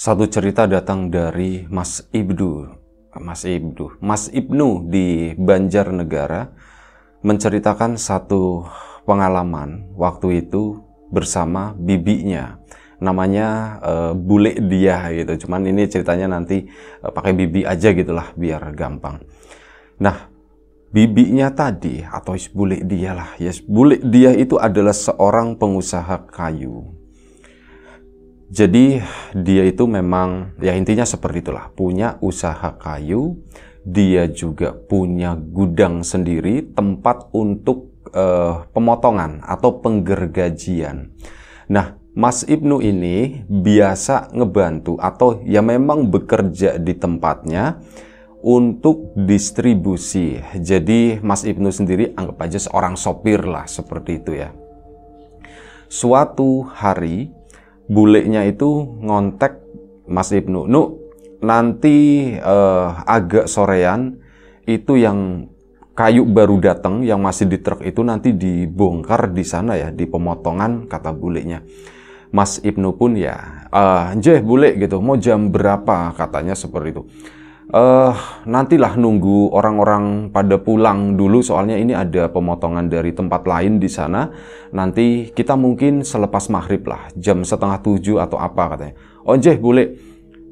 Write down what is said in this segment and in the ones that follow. Satu cerita datang dari Mas Ibnu di Banjarnegara menceritakan satu pengalaman waktu itu bersama bibinya. Namanya Bulik Dia gitu. Cuman ini ceritanya nanti pakai bibi aja gitulah biar gampang. Nah, bibinya tadi atau Bulik Dia lah. Yes, Bulik Dia itu adalah seorang pengusaha kayu. Jadi dia itu memang ya intinya seperti itulah, punya usaha kayu, dia juga punya gudang sendiri, tempat untuk pemotongan atau penggergajian. Nah, Mas Ibnu ini biasa ngebantu atau ya memang bekerja di tempatnya untuk distribusi. Jadi Mas Ibnu sendiri anggap aja seorang sopir lah, seperti itu ya. Suatu hari Buliknya itu ngontek Mas Ibnu, "Nu, nanti agak sorean itu yang kayu baru datang yang masih di truk itu nanti dibongkar di sana ya, di pemotongan," kata Buliknya. Mas Ibnu pun ya, "Jeh Bulik gitu, mau jam berapa?" katanya seperti itu. "Nantilah nunggu orang-orang pada pulang dulu, soalnya ini ada pemotongan dari tempat lain di sana. Nanti kita mungkin selepas maghrib lah, jam 6:30 atau apa," katanya. "Oh jeh Bulik."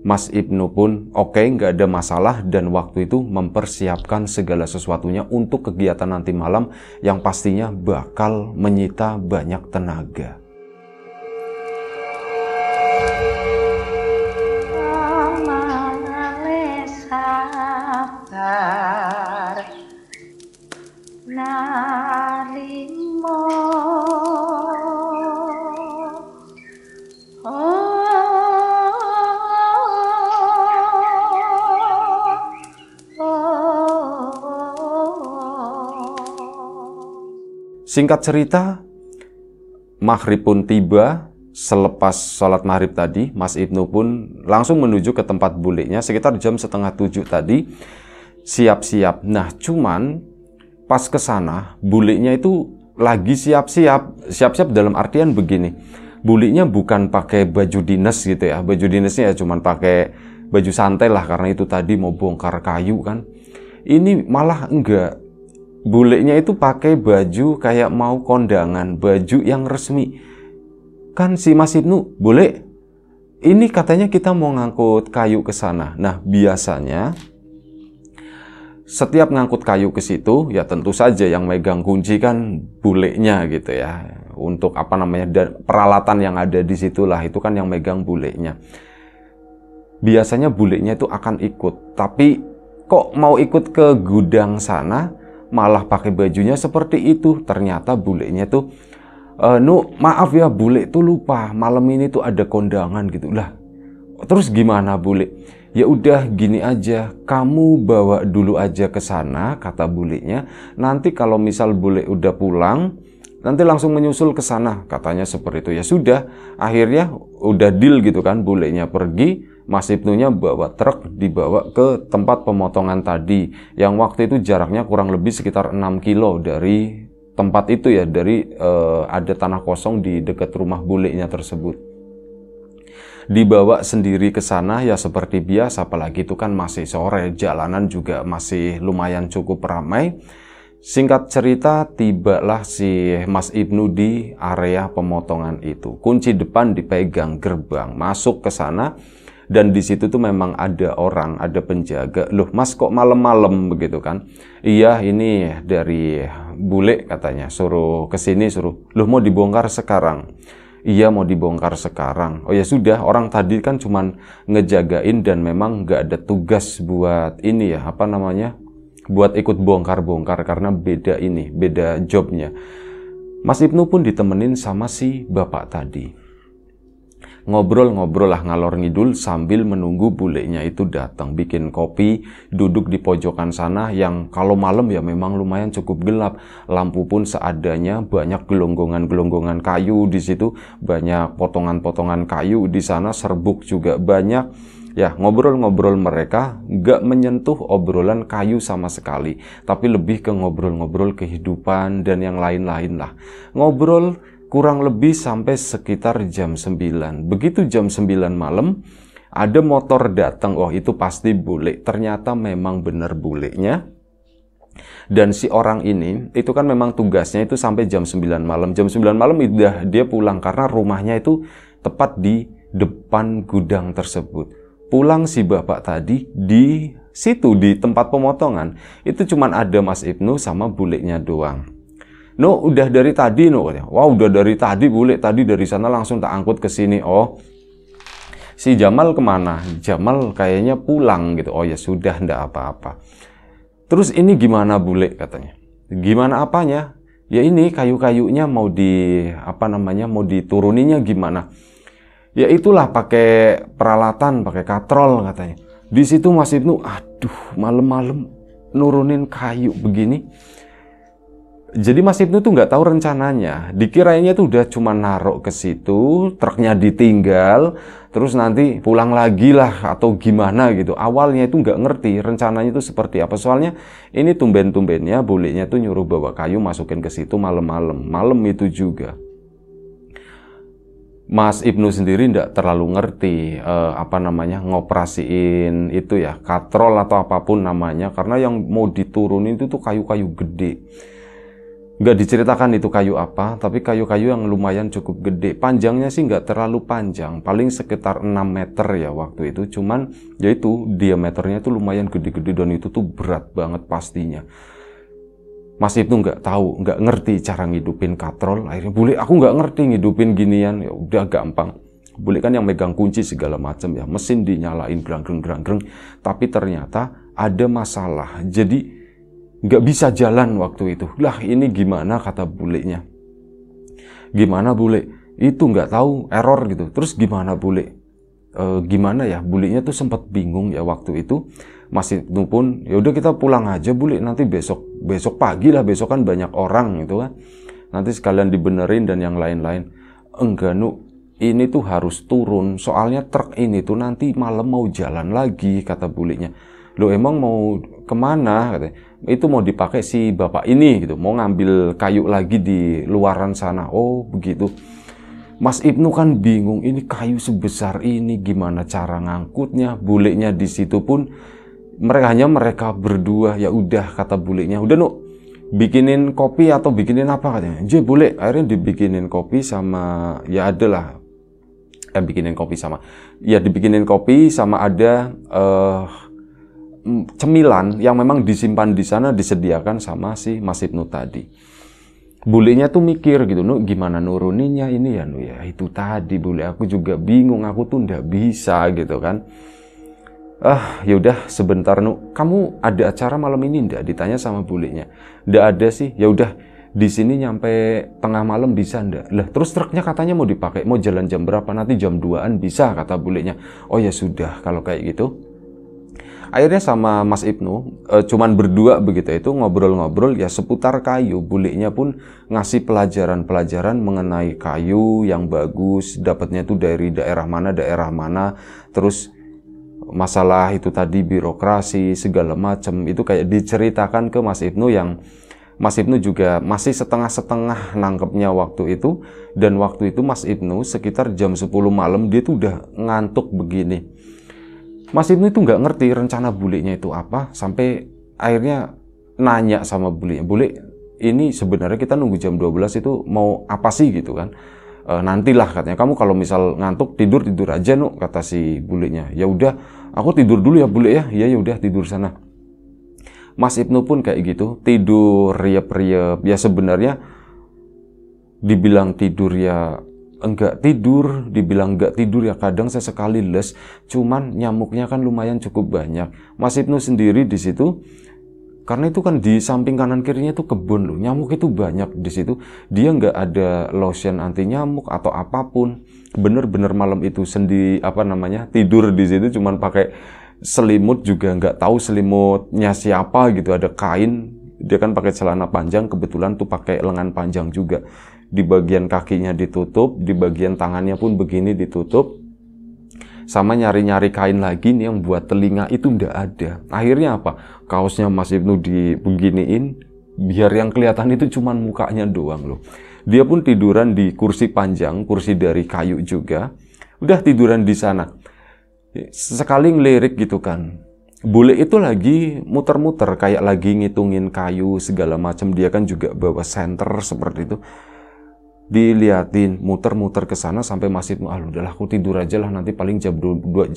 Mas Ibnu pun oke, nggak ada masalah, dan waktu itu mempersiapkan segala sesuatunya untuk kegiatan nanti malam yang pastinya bakal menyita banyak tenaga. Singkat cerita, maghrib pun tiba. Selepas sholat maghrib tadi, Mas Ibnu pun langsung menuju ke tempat buliknya sekitar jam 6:30 tadi, siap-siap. Nah, cuman pas ke sana, buliknya itu lagi siap-siap. Siap-siap dalam artian begini, buliknya bukan pakai baju dinas gitu ya. Baju dinasnya ya cuman pakai baju santai lah, karena itu tadi mau bongkar kayu kan. Ini malah enggak. Buliknya itu pakai baju kayak mau kondangan, baju yang resmi. Kan si Mas Ibnu, "Bulik, ini katanya kita mau ngangkut kayu ke sana." Nah, biasanya setiap ngangkut kayu ke situ, ya tentu saja yang megang kunci kan buliknya gitu ya. Untuk apa namanya, dan peralatan yang ada di situlah itu kan yang megang buliknya. Biasanya buliknya itu akan ikut, tapi kok mau ikut ke gudang sana malah pakai bajunya seperti itu. Ternyata buliknya tuh, "Nu, maaf ya Bulik tuh lupa, malam ini tuh ada kondangan gitu." "Lah, terus gimana Bulik?" "Ya udah gini aja, kamu bawa dulu aja ke sana," kata Buliknya. "Nanti kalau misal Bulik udah pulang, nanti langsung menyusul ke sana," katanya seperti itu. Ya sudah, akhirnya udah deal gitu kan. Buliknya pergi, Mas Ibnunya bawa truk, dibawa ke tempat pemotongan tadi yang waktu itu jaraknya kurang lebih sekitar 6 kilo dari tempat itu ya, dari ada tanah kosong di dekat rumah buliknya tersebut. Dibawa sendiri ke sana ya seperti biasa, apalagi itu kan masih sore, jalanan juga masih lumayan cukup ramai. Singkat cerita, tibalah si Mas Ibnu di area pemotongan itu. Kunci depan dipegang, gerbang masuk ke sana. Dan di situ tuh memang ada orang, ada penjaga. "Loh Mas, kok malam-malam?" begitu kan. "Iya, ini dari Bulik katanya, suruh kesini suruh." "Loh, mau dibongkar sekarang?" "Iya, mau dibongkar sekarang." "Oh ya sudah, orang tadi kan cuman ngejagain dan memang nggak ada tugas buat ini ya, apa namanya, buat ikut bongkar-bongkar, karena beda ini, beda jobnya." Mas Ibnu pun ditemenin sama si bapak tadi. Ngobrol-ngobrol lah, ngalor ngidul, sambil menunggu buliknya itu datang. Bikin kopi, duduk di pojokan sana yang kalau malam ya memang lumayan cukup gelap. Lampu pun seadanya, banyak gelonggongan-gelonggongan kayu di situ, banyak potongan-potongan kayu di sana, serbuk juga banyak. Ya, ngobrol-ngobrol mereka nggak menyentuh obrolan kayu sama sekali, tapi lebih ke ngobrol-ngobrol kehidupan dan yang lain-lain lah. Ngobrol kurang lebih sampai sekitar jam 9. Begitu jam 9 malam, Ada motor datang, oh itu pasti bulik. Ternyata memang benar buliknya. Dan si orang ini, itu kan memang tugasnya itu sampai jam 9 malam. Jam 9 malam udah dia pulang karena rumahnya itu tepat di depan gudang tersebut. Pulang si bapak tadi di situ, di tempat pemotongan. Itu cuman ada Mas Ibnu sama buliknya doang. No, udah dari tadi, no. Wah, udah dari tadi bulik tadi dari sana langsung tak angkut ke sini. Oh, si Jamal kemana? Jamal kayaknya pulang gitu. Oh ya sudah, ndak apa-apa. Terus ini gimana bulik katanya? Gimana apanya? Ya ini kayu-kayunya mau di mau dituruninya gimana? Ya itulah pakai peralatan, pakai katrol katanya. Di situ Mas Ibnu, aduh malam-malam nurunin kayu begini. Jadi Mas Ibnu tuh nggak tahu rencananya. Dikiranya tuh udah cuma narok ke situ, truknya ditinggal, terus nanti pulang lagi lah atau gimana gitu. Awalnya itu nggak ngerti rencananya itu seperti apa. Soalnya ini tumben-tumbennya buliknya tuh nyuruh bawa kayu masukin ke situ malam-malam. Malam itu juga. Mas Ibnu sendiri nggak terlalu ngerti ngoperasiin itu ya, katrol atau apapun namanya. Karena yang mau diturunin itu tuh kayu-kayu gede. Nggak diceritakan itu kayu apa, tapi kayu-kayu yang lumayan cukup gede. Panjangnya sih nggak terlalu panjang, paling sekitar 6 meter ya waktu itu. Cuman ya itu diameternya itu lumayan gede-gede dan itu tuh berat banget pastinya. Mas Ibnu nggak tahu, nggak ngerti cara ngidupin katrol. Akhirnya bulik, aku nggak ngerti ngidupin ginian. Ya udah gampang. Bulik kan yang megang kunci segala macam ya. Mesin dinyalain gerang-gerang. Tapi ternyata ada masalah. Jadi nggak bisa jalan waktu itu. Lah ini gimana kata buliknya. Gimana bulik? Itu nggak tahu, error gitu. Terus gimana bulik? Gimana ya? Buliknya tuh sempat bingung ya waktu itu. Mas Ibnu pun, yaudah kita pulang aja bulik. Nanti besok pagi lah, besok kan banyak orang gitu kan. Nanti sekalian dibenerin dan yang lain-lain. Enggak nu, ini tuh harus turun. Soalnya truk ini tuh nanti malam mau jalan lagi kata buliknya. Lo emang mau kemana katanya? Itu mau dipakai si bapak ini gitu, mau ngambil kayu lagi di luaran sana. Oh begitu. Mas Ibnu kan bingung, ini kayu sebesar ini gimana cara ngangkutnya? Buliknya di situ pun mereka berdua. Ya udah kata buliknya, udah Nuk, bikinin kopi atau bikinin apa katanya. Jadi bulik akhirnya dibikinin kopi sama sama ada cemilan yang memang disimpan di sana, disediakan sama si Mas Ibnu tadi. Buliknya tuh mikir gitu, Nuk gimana nuruninya ini ya Nuk ya. Itu tadi bulik, aku juga bingung, aku tuh ndak bisa gitu kan. Yaudah sebentar Nuk, kamu ada acara malam ini ndak? Ditanya sama buliknya. Ndak ada sih. Yaudah di sini nyampe tengah malam bisa ndak? Lah terus truknya katanya mau dipakai, mau jalan jam berapa? Nanti jam 2-an bisa kata buliknya. Oh ya sudah kalau kayak gitu. Akhirnya sama Mas Ibnu cuman berdua begitu itu ngobrol-ngobrol ya seputar kayu. Buliknya pun ngasih pelajaran-pelajaran mengenai kayu yang bagus, dapatnya tuh dari daerah mana, terus masalah itu tadi birokrasi segala macam itu kayak diceritakan ke Mas Ibnu yang Mas Ibnu juga masih setengah-setengah nangkepnya waktu itu. Dan waktu itu Mas Ibnu sekitar jam 10 malam dia tuh udah ngantuk begini. Mas Ibnu itu nggak ngerti rencana buliknya itu apa, sampai akhirnya nanya sama buliknya, bulik ini sebenarnya kita nunggu jam 12 itu mau apa sih gitu kan. Nantilah katanya, kamu kalau misal ngantuk tidur aja Nuk kata si buliknya. Ya udah aku tidur dulu ya bulik ya. Ya udah tidur sana. Mas Ibnu pun kayak gitu tidur riap-riap ya. Sebenarnya dibilang tidur ya enggak tidur, dibilang enggak tidur ya kadang sesekali les, cuman nyamuknya kan lumayan cukup banyak. Mas Ibnu sendiri di situ, karena itu kan di samping kanan kirinya tuh kebun loh, nyamuk itu banyak di situ. Dia enggak ada lotion anti nyamuk atau apapun, bener-bener malam itu tidur di situ cuman pakai selimut juga enggak tahu selimutnya siapa gitu, ada kain. Dia kan pakai celana panjang, kebetulan tuh pakai lengan panjang juga. Di bagian kakinya ditutup, di bagian tangannya pun begini ditutup. Sama nyari-nyari kain lagi nih yang buat telinga itu ndak ada. Akhirnya apa? Kaosnya Mas Ibnu dibeginiin, biar yang kelihatan itu cuman mukanya doang loh. Dia pun tiduran di kursi panjang, kursi dari kayu juga. Udah tiduran di sana. Sekali ngelirik gitu kan, Bulik itu lagi muter-muter kayak lagi ngitungin kayu segala macam. Dia kan juga bawa senter seperti itu. Diliatin muter-muter ke sana sampai Mas Ibnu, ah udahlah aku tidur aja lah, nanti paling jam 12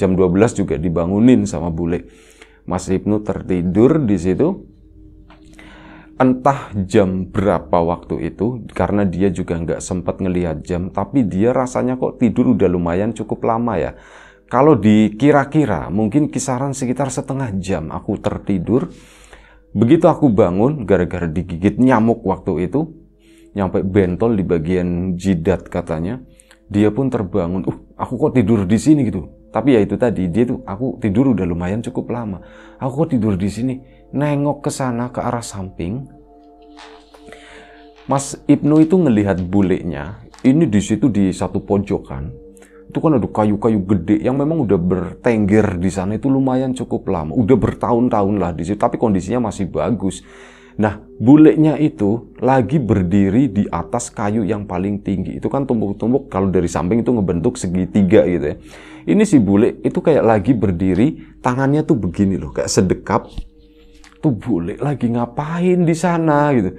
juga dibangunin sama Bulik. Mas Ibnu tertidur di situ. Entah jam berapa waktu itu, karena dia juga nggak sempat ngelihat jam, tapi dia rasanya kok tidur udah lumayan cukup lama ya. Kalau dikira-kira mungkin kisaran sekitar setengah jam aku tertidur. Begitu aku bangun gara-gara digigit nyamuk waktu itu, nyampe bentol di bagian jidat katanya. Dia pun terbangun, aku kok tidur di sini gitu. Tapi ya itu tadi, dia tuh aku tidur udah lumayan cukup lama. Aku kok tidur di sini, nengok ke sana ke arah samping. Mas Ibnu itu ngelihat Buliknya ini di situ di satu pojokan. Itu kan ada kayu-kayu gede yang memang udah bertengger di sana itu lumayan cukup lama, udah bertahun-tahun lah di situ, tapi kondisinya masih bagus. Nah, Buliknya itu lagi berdiri di atas kayu yang paling tinggi. Itu kan tumbuk-tumbuk kalau dari samping itu ngebentuk segitiga gitu ya. Ini si Bulik itu kayak lagi berdiri, tangannya tuh begini loh, kayak sedekap. Tuh Bulik lagi ngapain di sana gitu.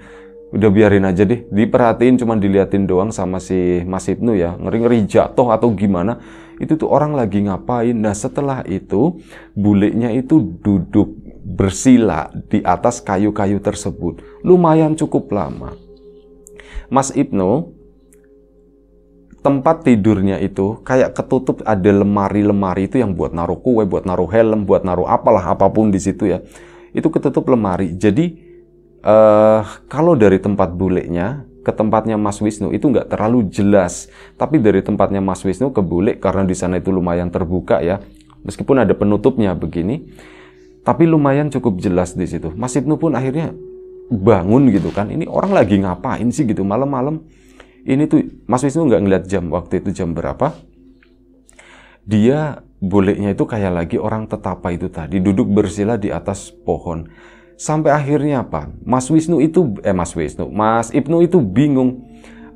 Udah biarin aja deh, diperhatiin cuman diliatin doang sama si Mas Ibnu ya, ngeri-ngeri jatuh atau gimana. Itu tuh orang lagi ngapain. Nah setelah itu Buliknya itu duduk bersila di atas kayu-kayu tersebut lumayan cukup lama. Mas Ibnu tempat tidurnya itu kayak ketutup, ada lemari-lemari itu yang buat naruh kue, buat naruh helm, buat naruh apalah apapun di situ ya. Itu ketutup lemari. Jadi kalau dari tempat Buliknya ke tempatnya Mas Wisnu itu nggak terlalu jelas, tapi dari tempatnya Mas Wisnu ke Bulik karena di sana itu lumayan terbuka ya, meskipun ada penutupnya begini, tapi lumayan cukup jelas di situ. Mas Ibnu pun akhirnya bangun gitu kan, ini orang lagi ngapain sih gitu malam-malam? Ini tuh Mas Wisnu nggak ngeliat jam waktu itu jam berapa? Dia Buliknya itu kayak lagi orang tetapa itu tadi duduk bersila di atas pohon. Sampai akhirnya apa? Mas Ibnu itu bingung.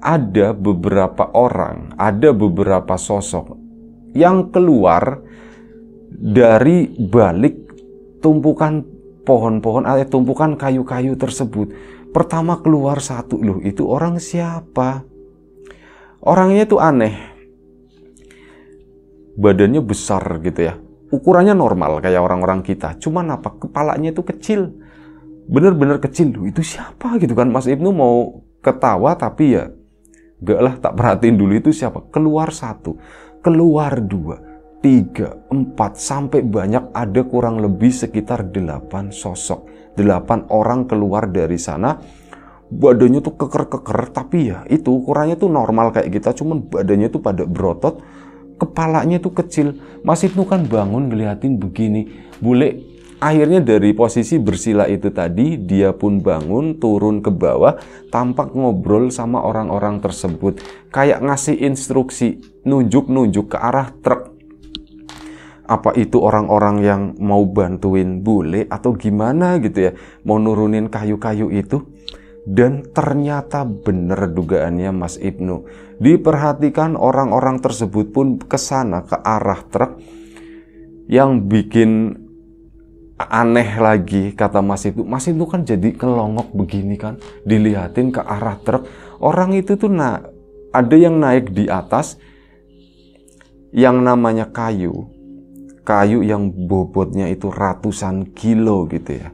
Ada beberapa orang, ada beberapa sosok yang keluar dari balik tumpukan pohon-pohon, tumpukan kayu-kayu tersebut. Pertama keluar satu, loh itu orang siapa? Orangnya itu aneh. Badannya besar gitu ya. Ukurannya normal kayak orang-orang kita. Cuman apa? Kepalanya itu kecil. Bener-bener kecil. Itu siapa gitu kan? Mas Ibnu mau ketawa tapi ya enggak lah, tak perhatiin dulu itu siapa. Keluar satu, keluar dua, tiga, empat, sampai banyak, ada kurang lebih sekitar 8 sosok. 8 orang keluar dari sana. Badannya tuh keker-keker tapi ya itu ukurannya tuh normal kayak kita, cuman badannya tuh pada berotot, kepalanya tuh kecil. Mas Ibnu kan bangun ngeliatin begini. Bulik akhirnya dari posisi bersila itu tadi, dia pun bangun, turun ke bawah, tampak ngobrol sama orang-orang tersebut. Kayak ngasih instruksi, nunjuk-nunjuk ke arah truk. Apa itu orang-orang yang mau bantuin Bulik atau gimana gitu ya, mau nurunin kayu-kayu itu. Dan ternyata bener dugaannya Mas Ibnu. Diperhatikan orang-orang tersebut pun ke sana, ke arah truk. Yang bikin aneh lagi kata Mas Ibnu kan jadi kelongok begini kan, dilihatin ke arah truk. Orang itu tuh ada yang naik di atas yang namanya kayu yang bobotnya itu ratusan kilo gitu ya,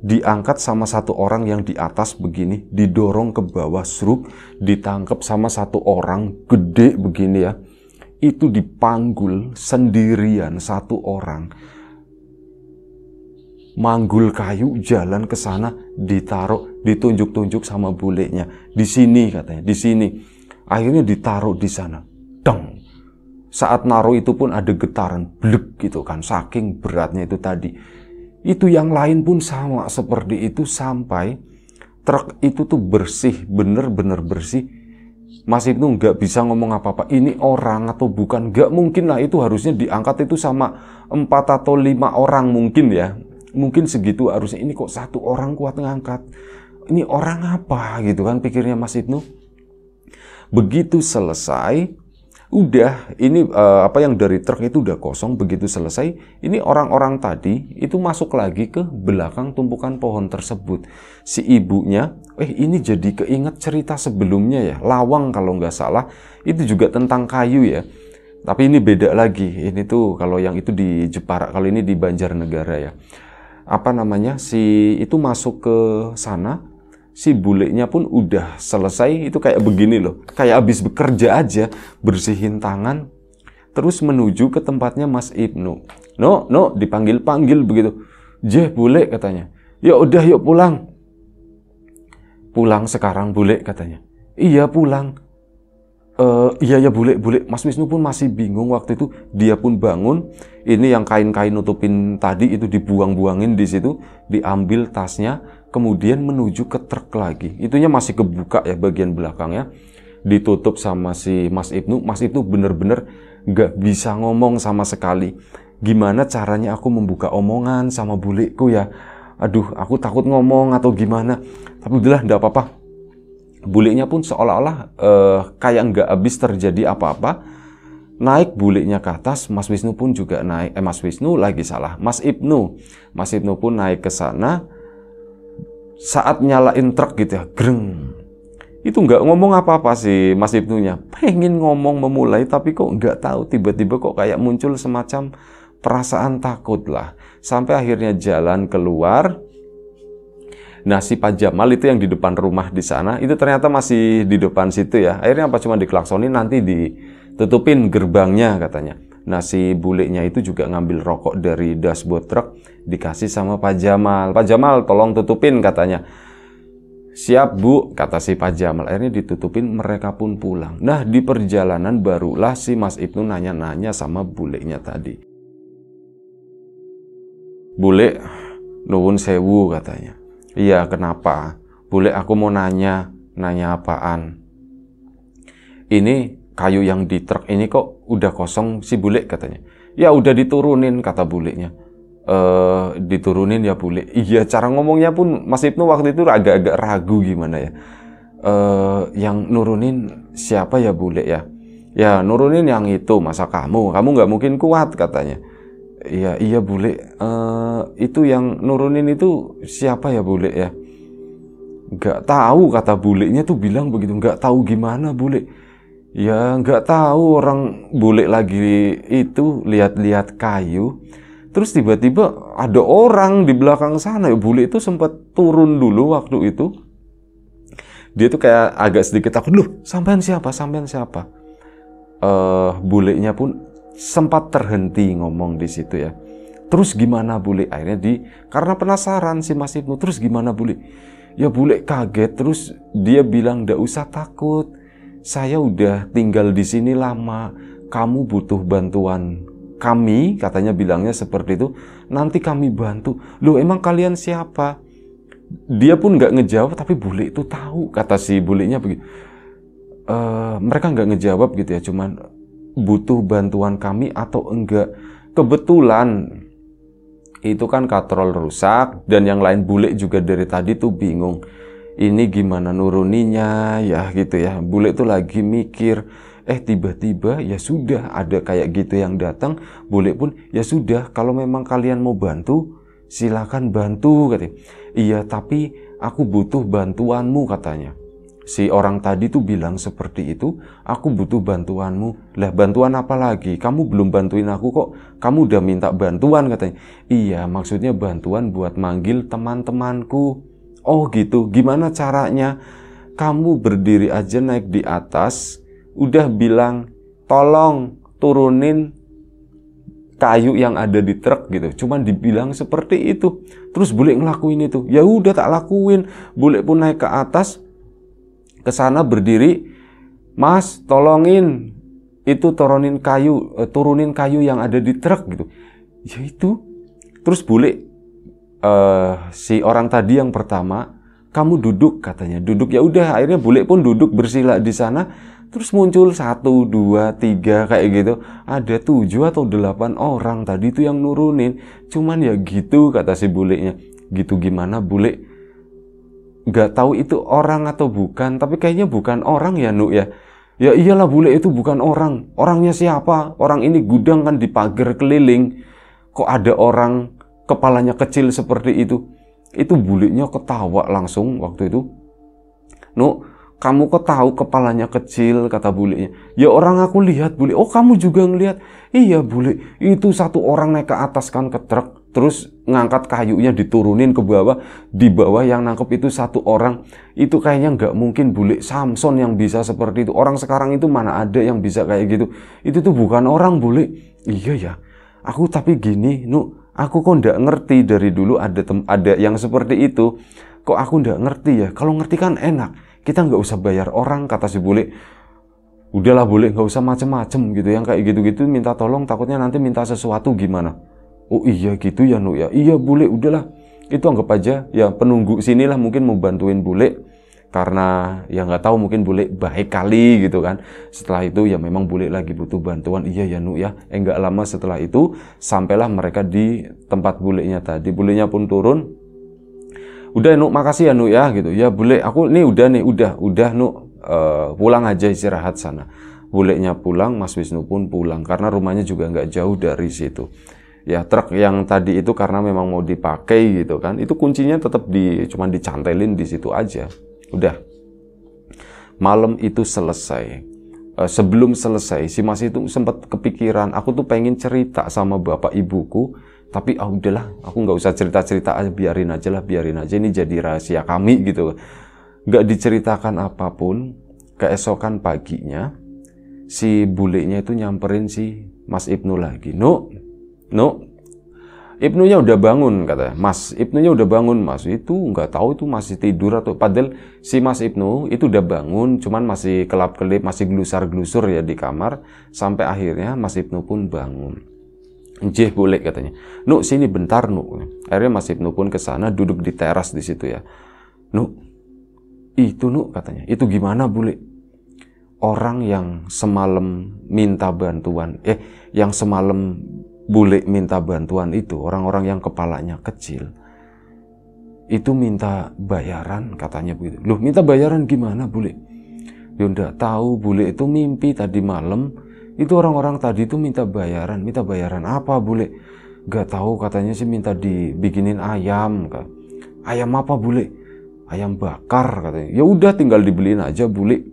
diangkat sama satu orang yang di atas begini, didorong ke bawah sruk, ditangkap sama satu orang gede begini ya, itu dipanggul sendirian satu orang. Manggul kayu, jalan ke sana, ditaruh, ditunjuk-tunjuk sama Buliknya. Di sini katanya, di sini. Akhirnya ditaruh di sana. Dang. Saat naruh itu pun ada getaran, blek gitu kan, saking beratnya itu tadi. Itu yang lain pun sama seperti itu sampai truk itu tuh bersih, bener-bener bersih. Mas Ibnu nggak bisa ngomong apa-apa, ini orang atau bukan, nggak mungkin lah, itu harusnya diangkat itu sama 4 atau 5 orang mungkin ya. Mungkin segitu harusnya, ini kok satu orang kuat ngangkat, ini orang apa gitu kan pikirnya Mas Ibnu. Begitu selesai Udah, ini apa yang dari truk itu udah kosong. Begitu selesai, ini orang-orang tadi itu masuk lagi ke belakang tumpukan pohon tersebut. Si ibunya, ini jadi keinget cerita sebelumnya ya, Lawang kalau nggak salah, itu juga tentang kayu ya. Tapi ini beda lagi, ini tuh kalau yang itu di Jepara, kalau ini di Banjarnegara ya. Apa namanya, si itu masuk ke sana, si bulenya pun udah selesai, itu kayak begini loh, kayak habis bekerja aja, bersihin tangan, terus menuju ke tempatnya Mas Ibnu. No, dipanggil-panggil begitu. Jeh, Bulik katanya. Ya udah, yuk pulang. Pulang sekarang, Bulik katanya. Iya, pulang. Iya, Bulik. Mas Wisnu pun masih bingung waktu itu, dia pun bangun. Ini yang kain-kain nutupin tadi itu dibuang-buangin di situ, diambil tasnya. Kemudian menuju ke truk lagi. Itunya masih kebuka ya bagian belakangnya. Ditutup sama si Mas Ibnu. Mas Ibnu bener-bener gak bisa ngomong sama sekali. Gimana caranya aku membuka omongan sama bulikku ya? Aduh, aku takut ngomong atau gimana. Tapi udahlah, gak apa-apa. Buliknya pun seolah-olah kayak gak habis terjadi apa-apa. Naik buliknya ke atas. Mas Wisnu pun juga naik. Mas Ibnu pun naik ke sana. Saat nyalain truk gitu ya, greng. Itu nggak ngomong apa-apa sih Mas Ibnunya. Pengen ngomong memulai tapi kok nggak tahu. Tiba-tiba kok kayak muncul semacam perasaan takut lah. Sampai akhirnya jalan keluar. Nah si Pak Jamal itu yang di depan rumah di sana, itu ternyata masih di depan situ ya. Akhirnya apa, cuma diklaksonin, nanti ditutupin gerbangnya katanya. Nah si buliknya itu juga ngambil rokok dari dashboard truk, dikasih sama Pak Jamal. Pak Jamal tolong tutupin katanya. Siap bu, kata si Pak Jamal. Akhirnya ditutupin, mereka pun pulang. Nah di perjalanan barulah si Mas Ibnu nanya-nanya sama buliknya tadi. Bulik, nuwun sewu katanya. Iya kenapa? Bulik, aku mau nanya. Nanya apaan? Ini kayu yang di truk ini kok udah kosong si Bulik katanya. Ya udah diturunin kata buliknya. Diturunin ya Bulik. Iya, cara ngomongnya pun Mas Ibnu waktu itu agak-agak ragu gimana ya. Yang nurunin siapa ya Bulik ya? Ya nurunin yang itu, masa kamu nggak mungkin kuat katanya. Iya Bulik. Itu yang nurunin itu siapa ya Bulik ya? Nggak tahu kata buliknya tuh, bilang begitu. Nggak tahu gimana Bulik. Ya nggak tahu, orang Bulik lagi itu lihat-lihat kayu, terus tiba-tiba ada orang di belakang sana. Bulik itu sempat turun dulu waktu itu. Dia tuh kayak agak sedikit takut. Loh, sampean siapa? Buliknya pun sempat terhenti ngomong di situ ya. Terus gimana Bulik? Akhirnya karena penasaran si Mas Ibnu. Terus gimana Bulik? Ya Bulik kaget, terus dia bilang, ndak usah takut. Saya udah tinggal di sini lama. Kamu butuh bantuan kami, katanya, bilangnya seperti itu. Nanti kami bantu. Loh, emang kalian siapa? Dia pun nggak ngejawab, tapi Bulik itu tahu, kata si buliknya begitu. Mereka nggak ngejawab gitu ya, cuman butuh bantuan kami atau enggak. Kebetulan itu kan katrol rusak dan yang lain. Bulik juga dari tadi tuh bingung. Ini gimana nuruninya ya gitu ya. Bulik tuh lagi mikir, tiba-tiba ya sudah ada kayak gitu yang datang. Bulik pun, ya sudah kalau memang kalian mau bantu silakan bantu katanya. Iya tapi aku butuh bantuanmu katanya. Si orang tadi tuh bilang seperti itu, aku butuh bantuanmu. Lah bantuan apa lagi? Kamu belum bantuin aku kok. Kamu udah minta bantuan katanya. Iya maksudnya bantuan buat manggil teman-temanku. Oh gitu, gimana caranya? Kamu berdiri aja naik di atas, udah bilang, tolong turunin kayu yang ada di truk gitu. Cuman dibilang seperti itu. Terus Bulik ngelakuin itu. Ya udah tak lakuin. Bulik pun naik ke atas, ke sana berdiri. Mas, tolongin itu turunin kayu yang ada di truk gitu. Ya itu. Terus Bulik, si orang tadi yang pertama, kamu duduk katanya, duduk. Ya udah akhirnya Bulik pun duduk bersila di sana. Terus muncul 1, 2, 3 kayak gitu. Ada 7 atau 8 orang tadi itu yang nurunin. Cuman ya gitu kata si buliknya. Gitu gimana Bulik? Gak tahu itu orang atau bukan, tapi kayaknya bukan orang ya Nuk ya. Ya iyalah, bule itu bukan orang. Orangnya siapa? Orang ini gudang kan, di pagar keliling. Kok ada orang kepalanya kecil seperti itu? Itu buliknya ketawa langsung waktu itu. "No, kamu kok tahu kepalanya kecil?" kata buliknya. "Ya orang aku lihat." Bulik, "Oh kamu juga ngelihat?" "Iya bulik, itu satu orang naik ke atas kan ke truk, terus ngangkat kayunya diturunin ke bawah. Di bawah yang nangkep itu satu orang. Itu kayaknya nggak mungkin bulik, Samson yang bisa seperti itu. Orang sekarang itu mana ada yang bisa kayak gitu. Itu tuh bukan orang bulik." "Iya ya, aku tapi gini Nu, aku kok nggak ngerti dari dulu ada yang seperti itu. Kok aku nggak ngerti ya? Kalau ngerti kan enak, kita nggak usah bayar orang," kata si bulik. "Udahlah bulik, nggak usah macem-macem gitu. Yang kayak gitu-gitu minta tolong, takutnya nanti minta sesuatu gimana." "Oh iya gitu ya Nu ya." "Iya bulik, udahlah itu anggap aja ya penunggu sinilah, mungkin mau bantuin bulik karena ya nggak tahu, mungkin bulik baik kali gitu kan. Setelah itu ya memang bulik lagi butuh bantuan." "Iya ya Nu ya." Enggak lama setelah itu sampailah mereka di tempat buliknya tadi. Buliknya pun turun. "Udah Nu, makasih ya Nu ya," gitu. "Ya bulik, aku nih udah Nu, pulang aja istirahat sana." Buliknya pulang, Mas Wisnu pun pulang karena rumahnya juga nggak jauh dari situ. Ya truk yang tadi itu karena memang mau dipakai gitu kan, itu kuncinya tetap cuman dicantelin di situ aja. Udah malam itu selesai. Sebelum selesai si Mas itu sempat kepikiran, "Aku tuh pengen cerita sama bapak ibuku, tapi ah udahlah aku nggak usah cerita aja, biarin aja ini jadi rahasia kami," gitu. Nggak diceritakan apapun. Keesokan paginya si bulenya itu nyamperin si Mas Ibnu lagi. No, Ibnunya udah bangun," katanya. "Mas, Ibnunya udah bangun Mas." Itu nggak tahu itu masih tidur atau padahal si Mas Ibnu itu udah bangun, cuman masih kelap-kelip, masih gelusar-gelusur ya di kamar. Sampai akhirnya Mas Ibnu pun bangun. "Jeh boleh," katanya. "Nu, sini bentar Nu." Akhirnya Mas Ibnu pun ke sana, duduk di teras di situ ya. "Nu, itu Nu," katanya. "Itu gimana boleh?" "Orang yang semalam minta bantuan, yang semalam bulik minta bantuan itu, orang-orang yang kepalanya kecil itu minta bayaran," katanya begitu. "Loh, minta bayaran gimana bulik?" "Ya nggak tahu bulik, itu mimpi tadi malam itu orang-orang tadi itu minta bayaran." "Minta bayaran apa bulik?" "Nggak tahu, katanya sih minta dibikinin ayam." "Ayam apa bulik?" "Ayam bakar," katanya. "Ya udah tinggal dibeliin aja bulik,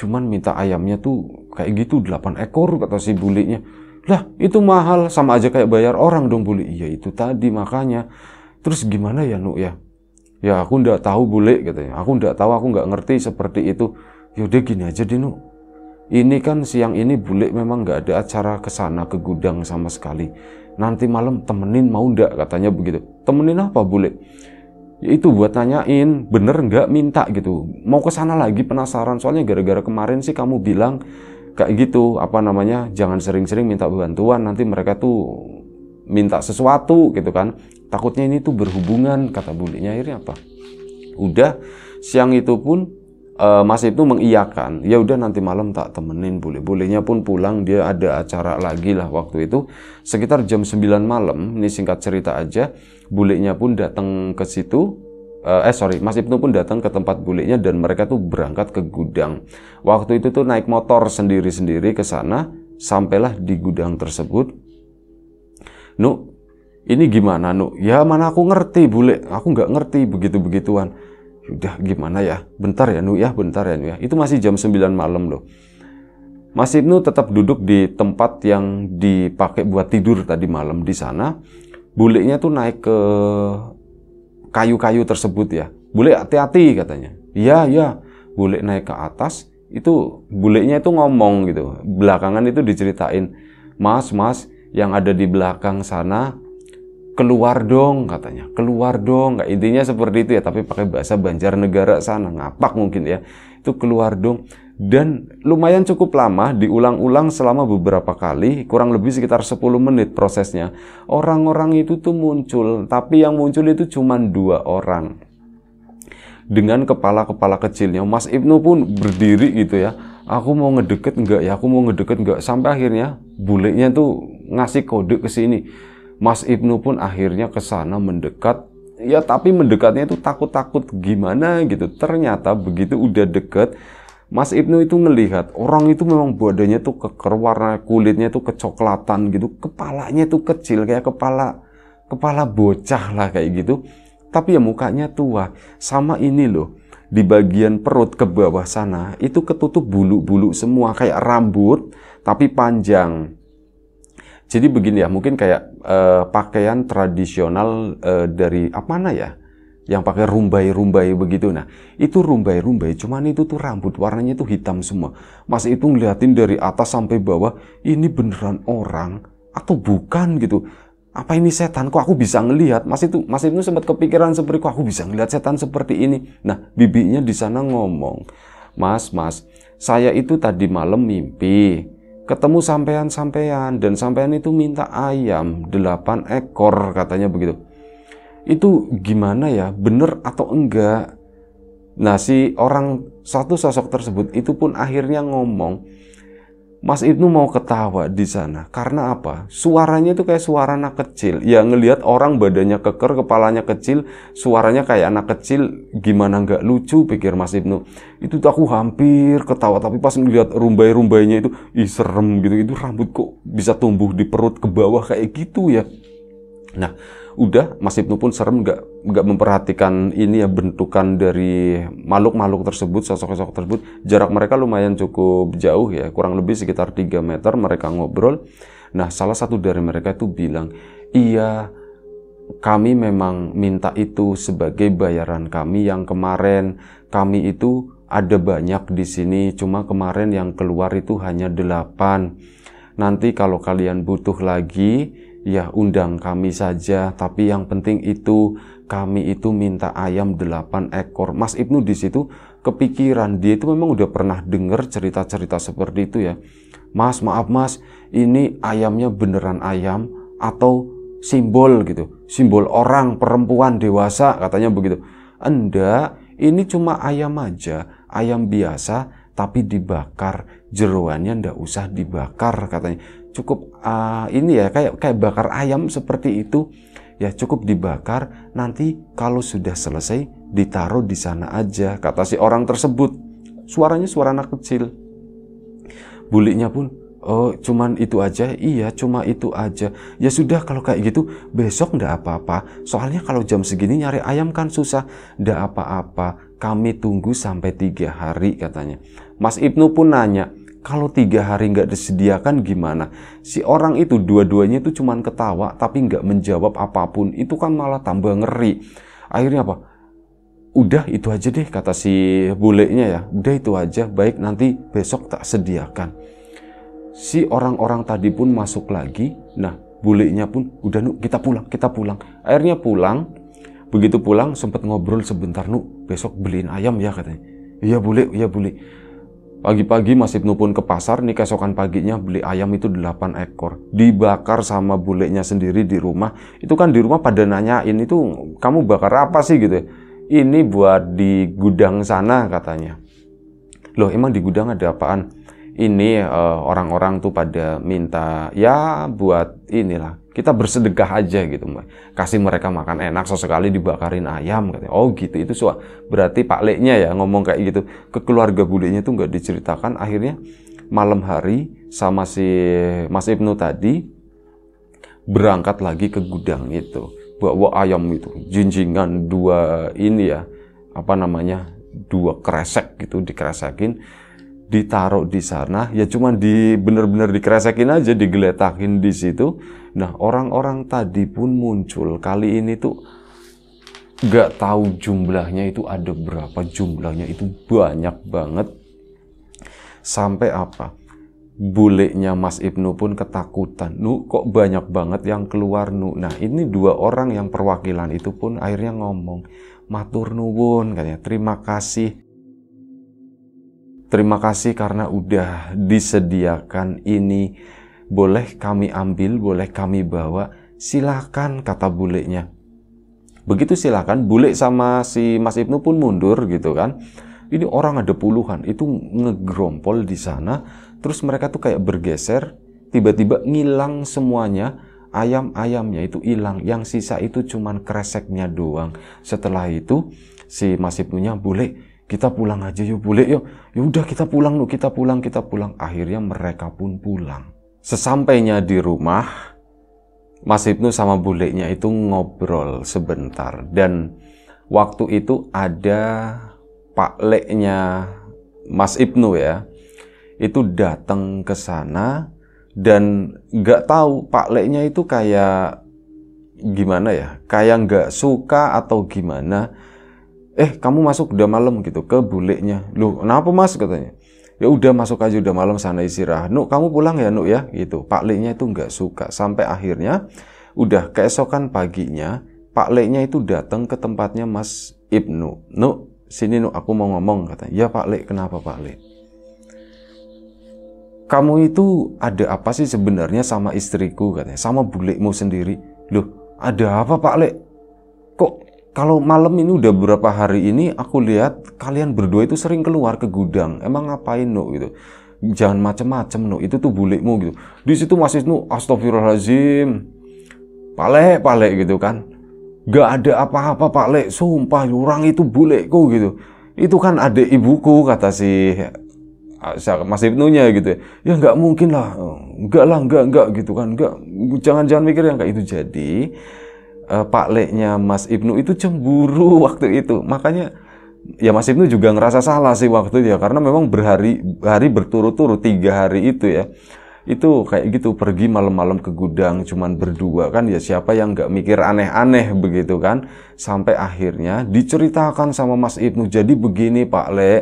cuman minta ayamnya tuh kayak gitu 8 ekor kata si buliknya. "Lah itu mahal, sama aja kayak bayar orang dong bulik." "Iya itu tadi makanya." "Terus gimana ya Nu ya?" "Ya aku ndak tahu bulik," katanya. "Aku ndak tahu, aku nggak ngerti seperti itu." "Yaudah gini aja deh Nu, ini kan siang ini bulik memang nggak ada acara kesana ke gudang sama sekali. Nanti malam temenin mau ndak?" katanya begitu. "Temenin apa bulik?" "Ya itu buat nanyain bener nggak minta gitu, mau kesana lagi penasaran, soalnya gara-gara kemarin sih kamu bilang kayak gitu, jangan sering-sering minta bantuan, nanti mereka tuh minta sesuatu gitu kan, takutnya ini tuh berhubungan," kata buliknya. Akhirnya apa, udah siang itu pun Mas itu mengiyakan. "Ya udah nanti malam tak temenin bulik." Buliknya pun pulang, dia ada acara lagi lah waktu itu sekitar jam 9 malam. Ini singkat cerita aja, buliknya pun datang ke situ. Mas Ibnu pun datang ke tempat buliknya dan mereka tuh berangkat ke gudang. Waktu itu tuh naik motor sendiri-sendiri ke sana, sampailah di gudang tersebut. "Nu, ini gimana Nu?" "Ya mana aku ngerti bulik, aku nggak ngerti begitu-begituan." "Udah gimana ya, bentar ya Nu ya, bentar ya Nu ya." Itu masih jam 9 malam loh. Mas Ibnu tetap duduk di tempat yang dipakai buat tidur tadi malam di sana. Buliknya tuh naik ke kayu-kayu tersebut ya. "Bulik hati-hati," katanya. "Iya ya." Bulik naik ke atas. Itu buliknya itu ngomong gitu, belakangan itu diceritain, mas yang ada di belakang sana keluar dong," katanya. "Keluar dong." Nggak, intinya seperti itu ya, tapi pakai bahasa Banjarnegara sana, ngapak mungkin ya. "Itu keluar dong." Dan lumayan cukup lama, diulang-ulang selama beberapa kali, kurang lebih sekitar 10 menit prosesnya. Orang-orang itu tuh muncul, tapi yang muncul itu cuma 2 orang. Dengan kepala-kepala kecilnya. Mas Ibnu pun berdiri gitu ya. "Aku mau ngedeket enggak ya? Aku mau ngedeket enggak?" Sampai akhirnya buliknya tuh ngasih kode ke sini. Mas Ibnu pun akhirnya ke sana mendekat. Ya tapi mendekatnya itu takut-takut gimana gitu. Ternyata begitu udah deket, Mas Ibnu itu ngelihat orang itu memang badannya tuh keker, warna kulitnya tuh kecoklatan gitu, kepalanya tuh kecil kayak kepala bocah lah kayak gitu, tapi ya mukanya tua. Sama ini loh, di bagian perut ke bawah sana itu ketutup bulu-bulu semua kayak rambut tapi panjang. Jadi begini ya, mungkin kayak pakaian tradisional dari mana ya? Yang pakai rumbai-rumbai begitu. Nah, itu rumbai-rumbai, cuman itu tuh rambut warnanya tuh hitam semua. Mas itu ngeliatin dari atas sampai bawah, ini beneran orang atau bukan gitu. Apa ini setan? Kok aku bisa ngelihat? Mas itu sempat kepikiran seperti, kok aku bisa ngelihat setan seperti ini. Nah, bibinya di sana ngomong, Mas, saya itu tadi malam mimpi ketemu sampean-sampean, dan sampean itu minta ayam 8 ekor katanya begitu. Itu gimana ya, bener atau enggak? Nah, si orang satu sosok tersebut itu pun akhirnya ngomong. Mas Ibnu mau ketawa di sana karena apa? Suaranya itu kayak suara anak kecil. Ya ngelihat orang badannya keker, kepalanya kecil, suaranya kayak anak kecil, gimana nggak lucu, pikir Mas Ibnu. Itu tuh aku hampir ketawa, tapi pas ngelihat rumbai-rumbainya itu, ih serem gitu. Itu rambut kok bisa tumbuh di perut ke bawah kayak gitu ya. Nah, udah, Mas Ibnu pun serem, nggak memperhatikan ini ya, bentukan dari makhluk-makhluk tersebut, sosok-sosok tersebut. Jarak mereka lumayan cukup jauh ya, kurang lebih sekitar 3 meter mereka ngobrol. Nah, salah satu dari mereka itu bilang, iya, kami memang minta itu sebagai bayaran kami yang kemarin. Kami itu ada banyak di sini, cuma kemarin yang keluar itu hanya 8. Nanti kalau kalian butuh lagi, ya undang kami saja, tapi yang penting itu kami itu minta ayam 8 ekor. Mas Ibnu di situ kepikiran, dia itu memang udah pernah dengar cerita-cerita seperti itu ya. Mas, maaf Mas, ini ayamnya beneran ayam atau simbol gitu? Simbol orang, perempuan, dewasa katanya begitu. Enggak, ini cuma ayam aja, ayam biasa tapi dibakar, jeroannya ndak usah dibakar katanya. Cukup ini ya, kayak bakar ayam seperti itu ya, cukup dibakar, nanti kalau sudah selesai ditaruh di sana aja, kata si orang tersebut. Suaranya suara anak kecil. Buliknya pun, oh cuman itu aja? Iya cuma itu aja. Ya sudah kalau kayak gitu besok ndak apa-apa, soalnya kalau jam segini nyari ayam kan susah. Ndak apa-apa, kami tunggu sampai 3 hari katanya. Mas Ibnu pun nanya, kalau 3 hari nggak disediakan gimana? Si orang itu dua-duanya itu cuman ketawa tapi nggak menjawab apapun. Itu kan malah tambah ngeri. Akhirnya apa? Udah itu aja deh, kata si bulenya ya. Udah itu aja, baik nanti besok tak sediakan. Si orang-orang tadi pun masuk lagi. Nah, bulenya pun udah, Nuk, kita pulang. Akhirnya pulang. Begitu pulang sempat ngobrol sebentar, Nuk, besok beliin ayam ya katanya. Iya bule. Pagi-pagi Mas Ibnu pun ke pasar, nih keesokan paginya beli ayam itu 8 ekor. Dibakar sama bulenya sendiri di rumah. Itu kan di rumah pada nanyain, itu kamu bakar apa sih gitu ya. Ini buat di gudang sana katanya. Loh emang di gudang ada apaan? Ini orang-orang tuh pada minta ya buat inilah, kita bersedekah aja gitu, Mbak. Kasih mereka makan enak, sesekali dibakarin ayam katanya. Oh gitu, itu soal. Berarti Pak Leknya ya ngomong kayak gitu. Ke keluarga bulenya tuh nggak diceritakan. Akhirnya malam hari sama si Mas Ibnu tadi berangkat lagi ke gudang itu. Bawa ayam itu, jinjingan 2 ini ya, apa namanya, 2 kresek gitu, dikresekin. Ditaruh di sana ya, cuman bener-bener dikresekin aja, digeletakin di situ. Nah, orang-orang tadi pun muncul. Kali ini tuh nggak tahu jumlahnya itu ada berapa, jumlahnya itu banyak banget. Sampai apa? Bulenya Mas Ibnu pun ketakutan. Nu, kok banyak banget yang keluar, Nu. Nah, ini 2 orang yang perwakilan itu pun akhirnya ngomong, matur nuwun katanya. Terima kasih karena udah disediakan ini. Boleh kami ambil, boleh kami bawa. Silakan, kata bulenya. Begitu silakan, bule sama si Mas Ibnu pun mundur gitu kan. Ini orang ada puluhan, itu ngegrompol di sana. Terus mereka tuh kayak bergeser, tiba-tiba ngilang semuanya. Ayam-ayamnya itu hilang, yang sisa itu cuman kreseknya doang. Setelah itu si Mas Ibnunya, bule, kita pulang aja yuk Bulik yuk. Yaudah kita pulang yuk, kita pulang. Akhirnya mereka pun pulang. Sesampainya di rumah, Mas Ibnu sama Buliknya itu ngobrol sebentar. Dan waktu itu ada Pak Leknya Mas Ibnu ya, itu datang ke sana. Dan nggak tahu Pak Leknya itu kayak gimana ya, kayak nggak suka atau gimana. Kamu masuk udah malam gitu ke Buliknya. Loh, kenapa Mas katanya? Ya udah masuk aja udah malam, sana istirahat. Nuk, kamu pulang ya Nuk ya gitu. Pak Leknya itu nggak suka. Sampai akhirnya udah keesokan paginya Pak Leknya itu datang ke tempatnya Mas Ibnu. Nuk, sini Nuk, aku mau ngomong katanya. Ya Pak Lek, kenapa Pak Lek? Kamu itu ada apa sih sebenarnya sama istriku katanya? Sama Bulikmu sendiri. Loh, ada apa Pak Lek? Kok kalau malam ini udah berapa hari ini aku lihat kalian berdua itu sering keluar ke gudang. Emang ngapain Nuk gitu? Jangan macem-macem Nuk, itu tuh Bulikmu gitu. Di situ Mas Ibnu, astagfirullahaladzim. Pak Lek gitu kan. Gak ada apa-apa Pak Lek, sumpah orang itu Bulikku gitu. Itu kan adik ibuku kata si Mas Ibnunya gitu. Ya nggak mungkin lah, enggak gitu kan. Enggak, jangan mikir yang kayak itu. Jadi Pak Leknya Mas Ibnu itu cemburu waktu itu. Makanya ya Mas Ibnu juga ngerasa salah sih waktu itu ya, karena memang berhari-hari berturut-turut 3 hari itu ya, itu kayak gitu pergi malam-malam ke gudang cuman berdua kan. Ya siapa yang nggak mikir aneh-aneh begitu kan. Sampai akhirnya diceritakan sama Mas Ibnu. Jadi begini Pak Lek,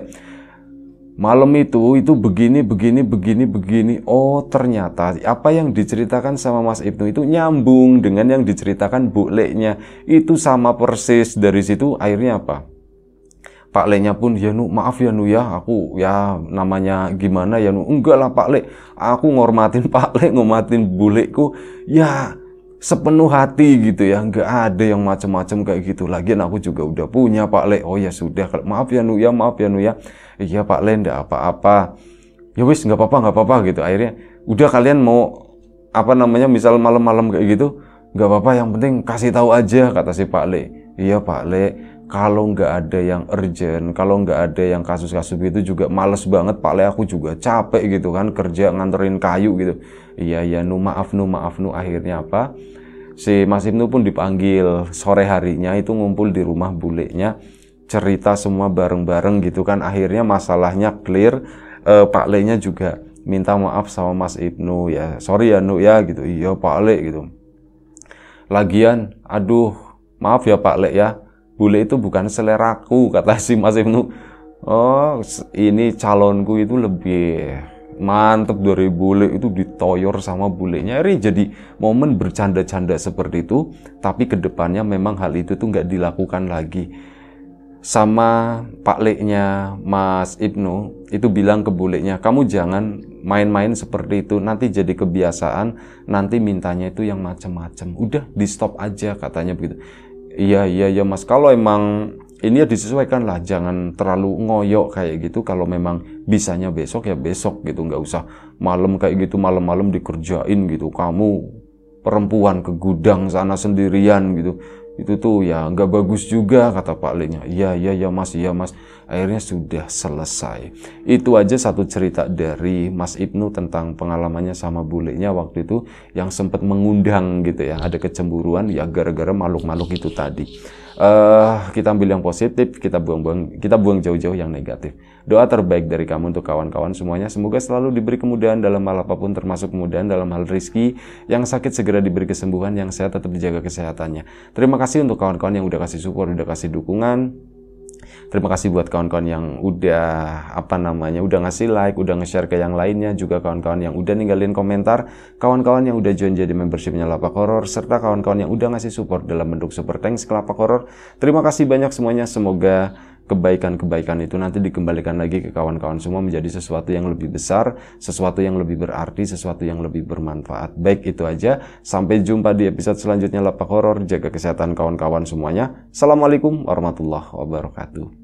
malam itu begini. Oh ternyata apa yang diceritakan sama Mas Ibnu itu nyambung dengan yang diceritakan Bu Leknya. Itu sama persis. Dari situ akhirnya apa? Pak Leknya pun, ya Nu, maaf ya Nu ya, aku ya namanya gimana ya Nu. Enggak lah Pak Lek, aku ngormatin Pak Lek, ngormatin Bulikku ya sepenuh hati gitu ya. Enggak ada yang macam-macam kayak gitu. Lagian aku juga udah punya Pak Lek. Oh ya sudah, maaf ya Nu ya, maaf ya Nu ya. Iya Pak Lek, ndak apa-apa. Ya wis, nggak apa-apa gitu. Akhirnya udah, kalian mau apa namanya, misal malam-malam kayak gitu, nggak apa-apa, yang penting kasih tahu aja kata si Pak Lek. Iya Pak Lek, kalau nggak ada yang urgent, kalau nggak ada yang kasus-kasus gitu juga males banget Pak Lek, aku juga capek gitu kan, kerja nganterin kayu gitu. Iya Nu, maaf Nu. Akhirnya apa, si Mas Ibnu pun dipanggil sore harinya itu ngumpul di rumah Buliknya, cerita semua bareng-bareng gitu kan. Akhirnya masalahnya clear. Pak Leknya juga minta maaf sama Mas Ibnu ya, sorry ya Nu ya gitu. Iya Pak Lek gitu. Lagian aduh maaf ya Pak Lek ya, Bulik itu bukan seleraku kata si Mas Ibnu. Oh ini calonku itu lebih mantep dari Bulik. Itu ditoyor sama Buliknya. Jadi momen bercanda-canda seperti itu, tapi kedepannya memang hal itu tuh nggak dilakukan lagi. Sama Pak Leknya Mas Ibnu itu bilang ke Buliknya, kamu jangan main-main seperti itu, nanti jadi kebiasaan, nanti mintanya itu yang macam-macam. Udah di stop aja katanya begitu. Iya Mas, kalau emang ini ya disesuaikan lah, jangan terlalu ngoyok kayak gitu. Kalau memang bisanya besok ya besok gitu, nggak usah malam kayak gitu, malam-malam dikerjain gitu. Kamu perempuan ke gudang sana sendirian gitu, itu tuh ya nggak bagus juga kata Pak Leknya. Iya mas. Akhirnya sudah selesai. Itu aja satu cerita dari Mas Ibnu tentang pengalamannya sama Buliknya waktu itu yang sempat mengundang gitu ya, ada kecemburuan ya gara-gara makhluk-makhluk itu tadi. Kita ambil yang positif, kita buang jauh-jauh yang negatif. Doa terbaik dari kamu untuk kawan-kawan semuanya, semoga selalu diberi kemudahan dalam hal apapun, termasuk kemudahan dalam hal rizki. Yang sakit segera diberi kesembuhan, yang sehat tetap dijaga kesehatannya. Terima kasih untuk kawan-kawan yang udah kasih support, udah kasih dukungan. Terima kasih buat kawan-kawan yang udah ngasih like, udah nge-share ke yang lainnya. Juga kawan-kawan yang udah ninggalin komentar, kawan-kawan yang udah join jadi membershipnya Lapak Horor, serta kawan-kawan yang udah ngasih support dalam bentuk super thanks ke Lapak Horor. Terima kasih banyak semuanya. Semoga kebaikan-kebaikan itu nanti dikembalikan lagi ke kawan-kawan semua menjadi sesuatu yang lebih besar, sesuatu yang lebih berarti, sesuatu yang lebih bermanfaat. Baik, itu aja. Sampai jumpa di episode selanjutnya Lapak Horor. Jaga kesehatan kawan-kawan semuanya. Assalamualaikum warahmatullahi wabarakatuh.